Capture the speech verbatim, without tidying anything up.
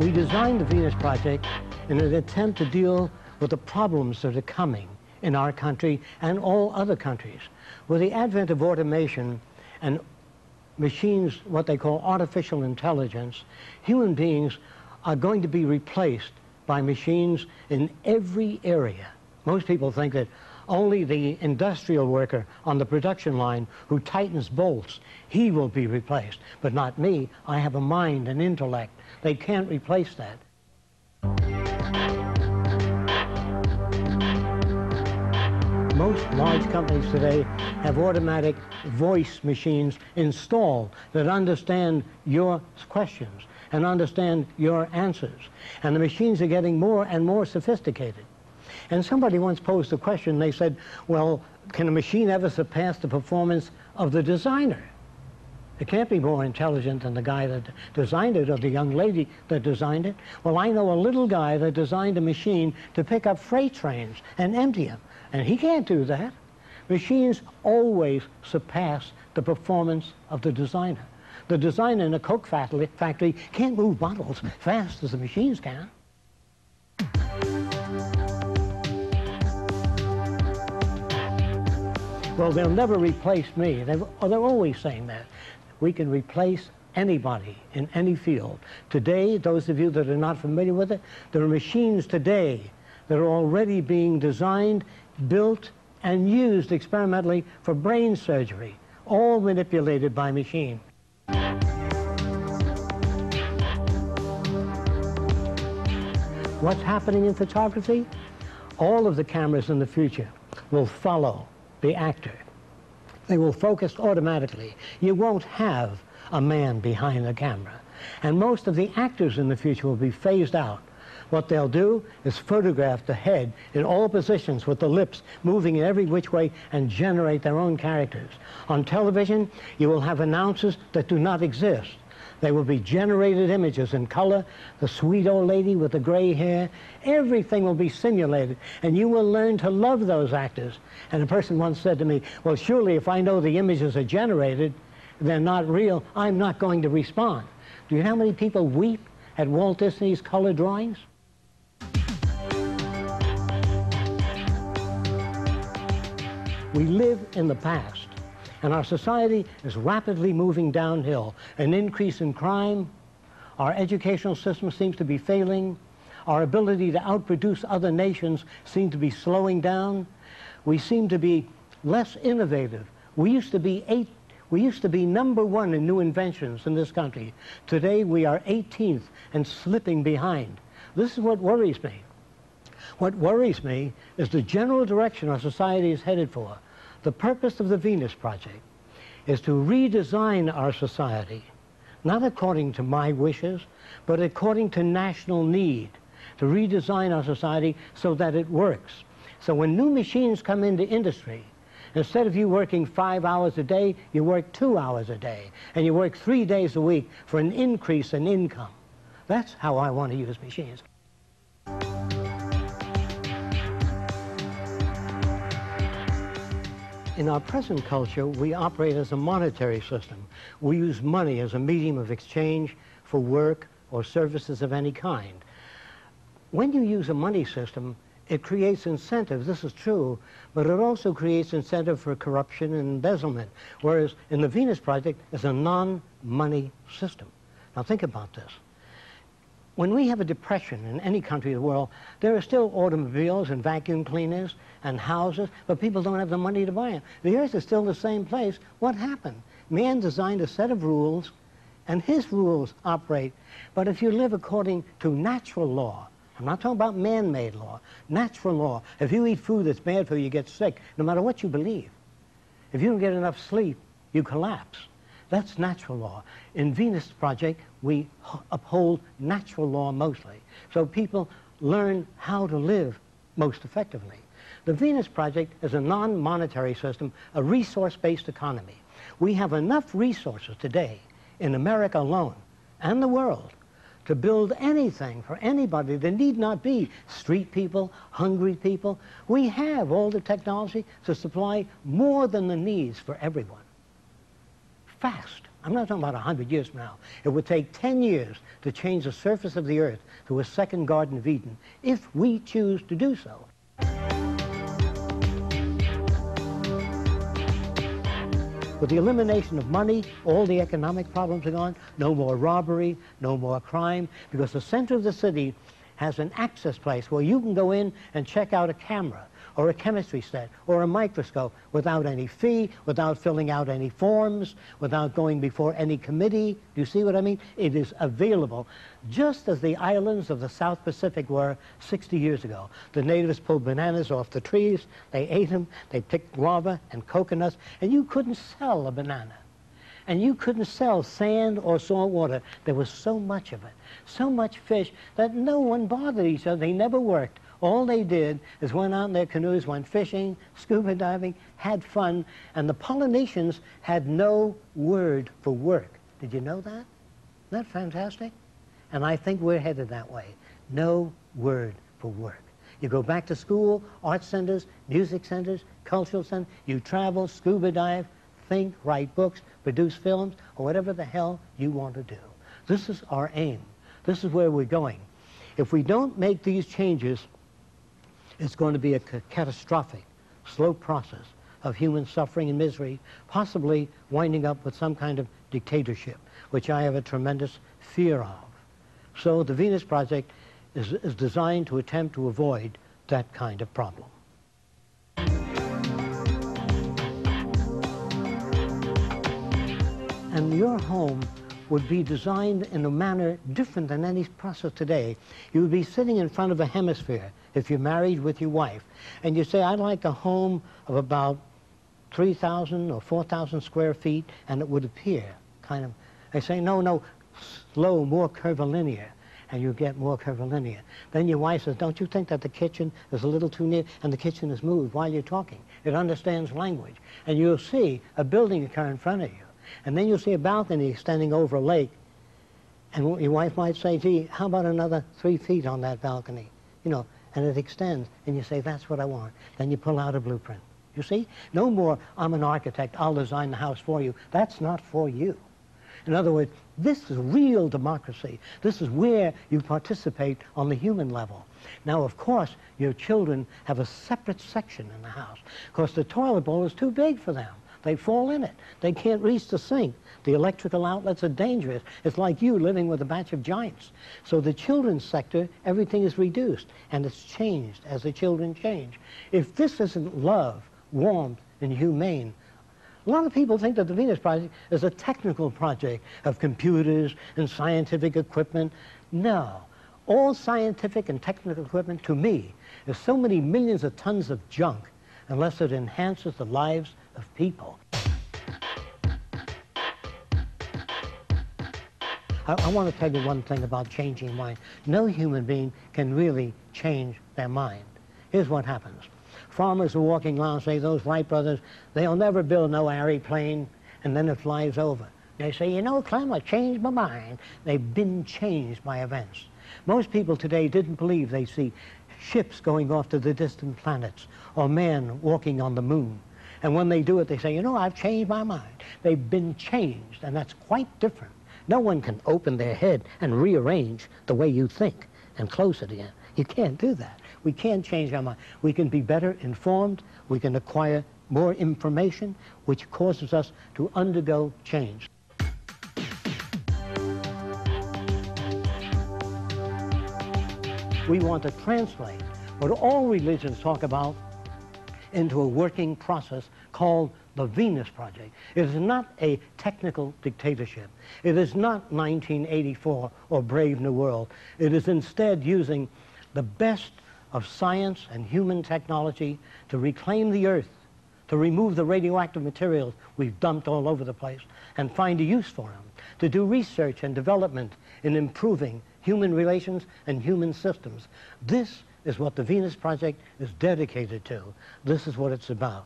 We designed the Venus Project in an attempt to deal with the problems that are coming in our country and all other countries. With the advent of automation and machines, what they call artificial intelligence, human beings are going to be replaced by machines in every area. Most people think that only the industrial worker on the production line who tightens bolts, he will be replaced, but not me. I have a mind and intellect. They can't replace that. Most large companies today have automatic voice machines installed that understand your questions and understand your answers. And the machines are getting more and more sophisticated. And somebody once posed a question, they said, well, can a machine ever surpass the performance of the designer? It can't be more intelligent than the guy that designed it or the young lady that designed it. Well, I know a little guy that designed a machine to pick up freight trains and empty them, and he can't do that. Machines always surpass the performance of the designer. The designer in a Coke factory can't move bottles fast as the machines can. Well, they'll never replace me. They've, they're always saying that. We can replace anybody in any field. Today, those of you that are not familiar with it, there are machines today that are already being designed, built, and used experimentally for brain surgery, all manipulated by machine. What's happening in photography? All of the cameras in the future will follow the actor. They will focus automatically. You won't have a man behind the camera. And most of the actors in the future will be phased out. What they'll do is photograph the head in all positions with the lips moving in every which way and generate their own characters. On television, you will have announcers that do not exist. They will be generated images in color, the sweet old lady with the gray hair. Everything will be simulated, and you will learn to love those actors. And a person once said to me, well, surely if I know the images are generated, they're not real, I'm not going to respond. Do you know how many people weep at Walt Disney's color drawings? We live in the past. And our society is rapidly moving downhill. An increase in crime, our educational system seems to be failing, our ability to outproduce other nations seems to be slowing down. We seem to be less innovative. We used to be eight, we used to be number one in new inventions in this country. Today we are eighteenth and slipping behind. This is what worries me. What worries me is the general direction our society is headed for. The purpose of the Venus Project is to redesign our society, not according to my wishes, but according to national need, to redesign our society so that it works. So when new machines come into industry, instead of you working five hours a day, you work two hours a day, and you work three days a week for an increase in income. That's how I want to use machines. In our present culture, we operate as a monetary system. We use money as a medium of exchange for work or services of any kind. When you use a money system, it creates incentive, this is true, but it also creates incentive for corruption and embezzlement, whereas in the Venus Project, it's a non-money system. Now think about this. When we have a depression in any country of the world, there are still automobiles and vacuum cleaners and houses, but people don't have the money to buy them. The earth is still the same place. What happened? Man designed a set of rules, and his rules operate. But if you live according to natural law, I'm not talking about man-made law, natural law. If you eat food that's bad for you, you get sick, no matter what you believe. If you don't get enough sleep, you collapse. That's natural law. In Venus Project, we uphold natural law mostly. So people learn how to live most effectively. The Venus Project is a non-monetary system, a resource-based economy. We have enough resources today in America alone and the world to build anything for anybody. There need not be street people, hungry people. We have all the technology to supply more than the needs for everyone. Fast. I'm not talking about one hundred years from now. It would take ten years to change the surface of the Earth to a second Garden of Eden, if we choose to do so. With the elimination of money, all the economic problems are gone. No more robbery, no more crime, because the center of the city has an access place where you can go in and check out a camera or a chemistry set or a microscope without any fee, without filling out any forms, without going before any committee. Do you see what I mean? It is available, just as the islands of the South Pacific were sixty years ago. The natives pulled bananas off the trees, they ate them, they picked guava and coconuts, and you couldn't sell a banana. And you couldn't sell sand or salt water. There was so much of it, so much fish, that no one bothered each other. They never worked. All they did is went out in their canoes, went fishing, scuba diving, had fun. And the Polynesians had no word for work. Did you know that? Isn't that fantastic? And I think we're headed that way. No word for work. You go back to school, art centers, music centers, cultural centers. You travel, scuba dive, think, write books, produce films, or whatever the hell you want to do. This is our aim. This is where we're going. If we don't make these changes, it's going to be a catastrophic, slow process of human suffering and misery, possibly winding up with some kind of dictatorship, which I have a tremendous fear of. So the Venus Project is, is designed to attempt to avoid that kind of problem. And your home would be designed in a manner different than any process today. You would be sitting in front of a hemisphere if you're married with your wife, and you say, I'd like a home of about three thousand or four thousand square feet, and it would appear kind of, they say, no, no, slow, more curvilinear, and you get more curvilinear. Then your wife says, don't you think that the kitchen is a little too near, and the kitchen is moved while you're talking. It understands language, and you'll see a building occur in front of you. And then you'll see a balcony extending over a lake, and your wife might say, gee, how about another three feet on that balcony? You know, and it extends, and you say, that's what I want. Then you pull out a blueprint. You see? No more, I'm an architect, I'll design the house for you. That's not for you. In other words, this is real democracy. This is where you participate on the human level. Now, of course, your children have a separate section in the house, because the toilet bowl is too big for them. They fall in it. They can't reach the sink. The electrical outlets are dangerous. It's like you living with a batch of giants. So the children's sector, everything is reduced, and it's changed as the children change. If this isn't love, warmth, and humane, a lot of people think that the Venus Project is a technical project of computers and scientific equipment. No. All scientific and technical equipment, to me, is so many millions of tons of junk, unless it enhances the lives of people. I, I want to tell you one thing about changing mind. No human being can really change their mind. Here's what happens. Farmers are walking around, say, those Wright brothers, they'll never build no airplane, and then it flies over. They say, you know, Clem, I changed my mind. They've been changed by events. Most people today didn't believe they see ships going off to the distant planets, or man walking on the moon. And when they do it, they say, you know, I've changed my mind. They've been changed, and that's quite different. No one can open their head and rearrange the way you think and close it again. You can't do that. We can't change our mind. We can be better informed. We can acquire more information, which causes us to undergo change. We want to translate what all religions talk about into a working process called the Venus Project. It is not a technical dictatorship. It is not nineteen eighty-four or Brave New World. It is instead using the best of science and human technology to reclaim the Earth, to remove the radioactive materials we've dumped all over the place, and find a use for them, to do research and development in improving human relations and human systems. This is what the Venus Project is dedicated to. This is what it's about.